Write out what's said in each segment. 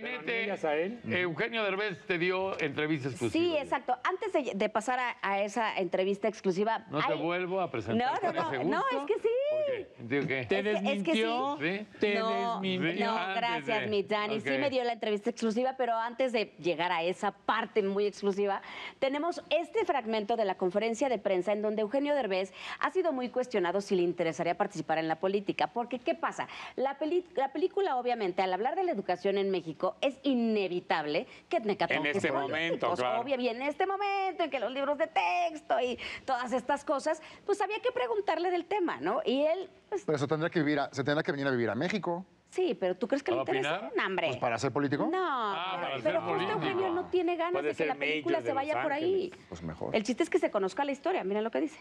gabinete, Eugenio Derbez te dio entrevista exclusiva. Sí, exacto. Antes de pasar a esa entrevista exclusiva... No te vuelvo a presentar con ese gusto. No, es que sí. ¿Te desmintió? No, gracias, mi Dani. Sí me dio la entrevista exclusiva, pero antes de llegar a esa parte muy exclusiva, tenemos este fragmento de la conferencia de prensa en donde Eugenio Derbez ha sido muy cuestionado si le interesaría participar en la política. Porque, ¿qué pasa? La película, obviamente, al hablar de la educación en México, es inevitable que en este momento, claro. Obvio, y en este momento, y que los libros de texto y todas estas cosas, pues había que preguntarle del tema, ¿no? Y él... Pues, pero se tendrá que venir a vivir a México. Sí, pero ¿tú crees que le interesa? No, hombre. ¿Pues para ser político? No, pero justo Eugenio no tiene ganas de que la película se vaya por ahí. Pues mejor. El chiste es que se conozca la historia, mira lo que dice.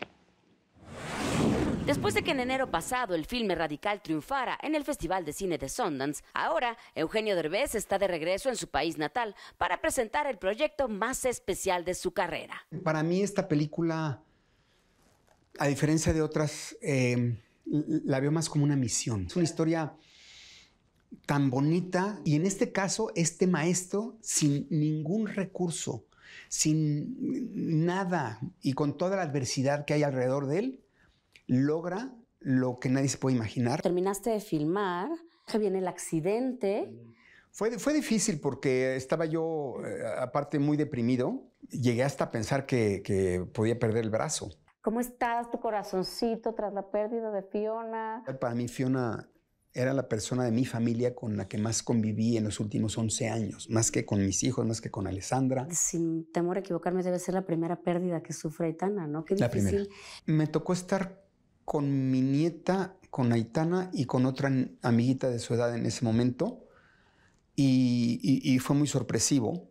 Después de que en enero pasado el filme Radical triunfara en el Festival de Cine de Sundance, ahora Eugenio Derbez está de regreso en su país natal para presentar el proyecto más especial de su carrera. Para mí esta película, a diferencia de otras, la veo más como una misión. Es una historia tan bonita y en este caso este maestro sin ningún recurso, sin nada y con toda la adversidad que hay alrededor de él, logra lo que nadie se puede imaginar. Terminaste de filmar, que viene el accidente. Fue difícil porque estaba yo, aparte, muy deprimido. Llegué hasta a pensar que podía perder el brazo. ¿Cómo estás, tu corazoncito, tras la pérdida de Fiona? Para mí, Fiona era la persona de mi familia con la que más conviví en los últimos 11 años, más que con mis hijos, más que con Alessandra. Sin temor a equivocarme, debe ser la primera pérdida que sufre Aitana, ¿no? Qué difícil. La primera. Me tocó estar con mi nieta, con Aitana y con otra amiguita de su edad en ese momento. Y fue muy sorpresivo.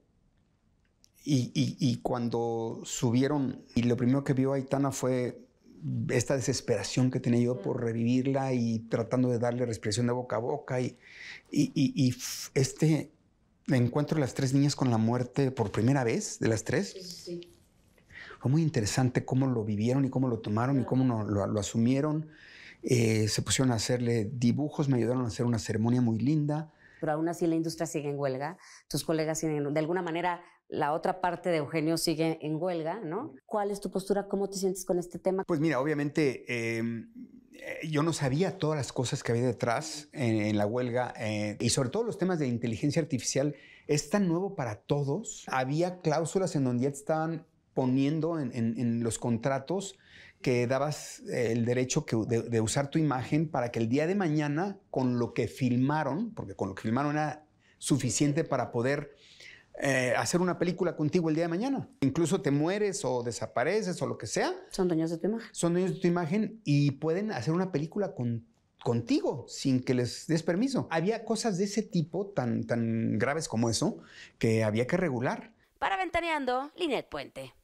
Y cuando subieron, y lo primero que vio Aitana fue esta desesperación que tenía yo por revivirla y tratando de darle respiración de boca a boca. Y este encuentro de las tres niñas con la muerte por primera vez, de las tres. Sí, sí. Fue muy interesante cómo lo vivieron y cómo lo tomaron y cómo lo asumieron. Se pusieron a hacerle dibujos, me ayudaron a hacer una ceremonia muy linda. Pero aún así la industria sigue en huelga, tus colegas siguen, de alguna manera la otra parte de Eugenio sigue en huelga, ¿no? ¿Cuál es tu postura? ¿Cómo te sientes con este tema? Pues mira, obviamente yo no sabía todas las cosas que había detrás en la huelga y sobre todo los temas de inteligencia artificial. Es tan nuevo para todos. Había cláusulas en donde ya estaban poniendo en los contratos que dabas el derecho de usar tu imagen para que el día de mañana, con lo que filmaron, porque con lo que filmaron era suficiente para poder hacer una película contigo el día de mañana. Incluso te mueres o desapareces o lo que sea. Son dueños de tu imagen. Son dueños de tu imagen y pueden hacer una película contigo sin que les des permiso. Había cosas de ese tipo tan graves como eso que había que regular. Para Ventaneando, Linet Puente.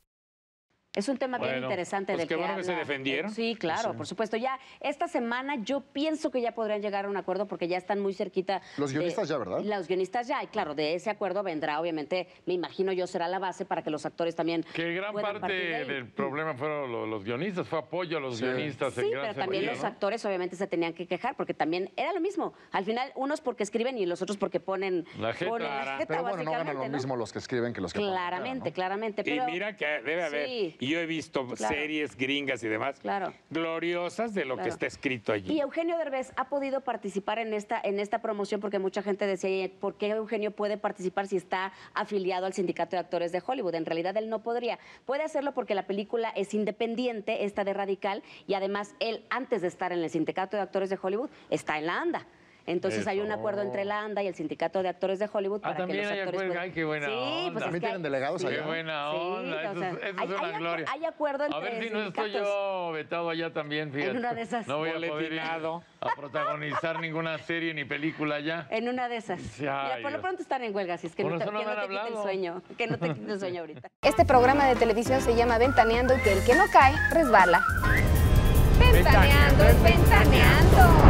Es un tema bien interesante. Pues de qué bueno que se defendieron. Sí, claro, sí. Por supuesto. Ya esta semana yo pienso que ya podrían llegar a un acuerdo porque ya están muy cerquita. Los guionistas ya, ¿verdad? Los guionistas ya. Y claro, de ese acuerdo vendrá, obviamente, me imagino yo, será la base para que los actores también... Que gran parte del problema fueron los guionistas, fue apoyo a los guionistas. Sí, en gran pero también los actores obviamente se tenían que quejar porque también era lo mismo. Al final, unos porque escriben y los otros porque ponen la jeta. Pero bueno, no ganan lo mismo los que escriben que los que ponen. Claramente. Pero... Y mira que debe haber... Sí. Yo he visto series gringas y demás gloriosas de lo que está escrito allí. Y Eugenio Derbez ha podido participar en esta promoción porque mucha gente decía, ¿por qué Eugenio puede participar si está afiliado al Sindicato de Actores de Hollywood? En realidad él no podría. Puede hacerlo porque la película es independiente, esta de Radical, y además él, antes de estar en el Sindicato de Actores de Hollywood, está en la ANDA. Entonces hay un acuerdo entre la ANDA y el Sindicato de Actores de Hollywood para que los actores... También hay actores puedan... Sí, pues también tienen delegados allá. Qué buena onda, eso es una gloria. Hay acuerdo entre sindicatos. A ver si no estoy yo vetado allá también, fíjate. En una de esas. No voy a poder ir a protagonizar ninguna serie ni película allá. En una de esas. Mira, por lo pronto están en huelga, así es que no te quite el sueño. Que no te quite el sueño ahorita. Este programa de televisión se llama Ventaneando y que el que no cae, resbala. Ventaneando es ventaneando.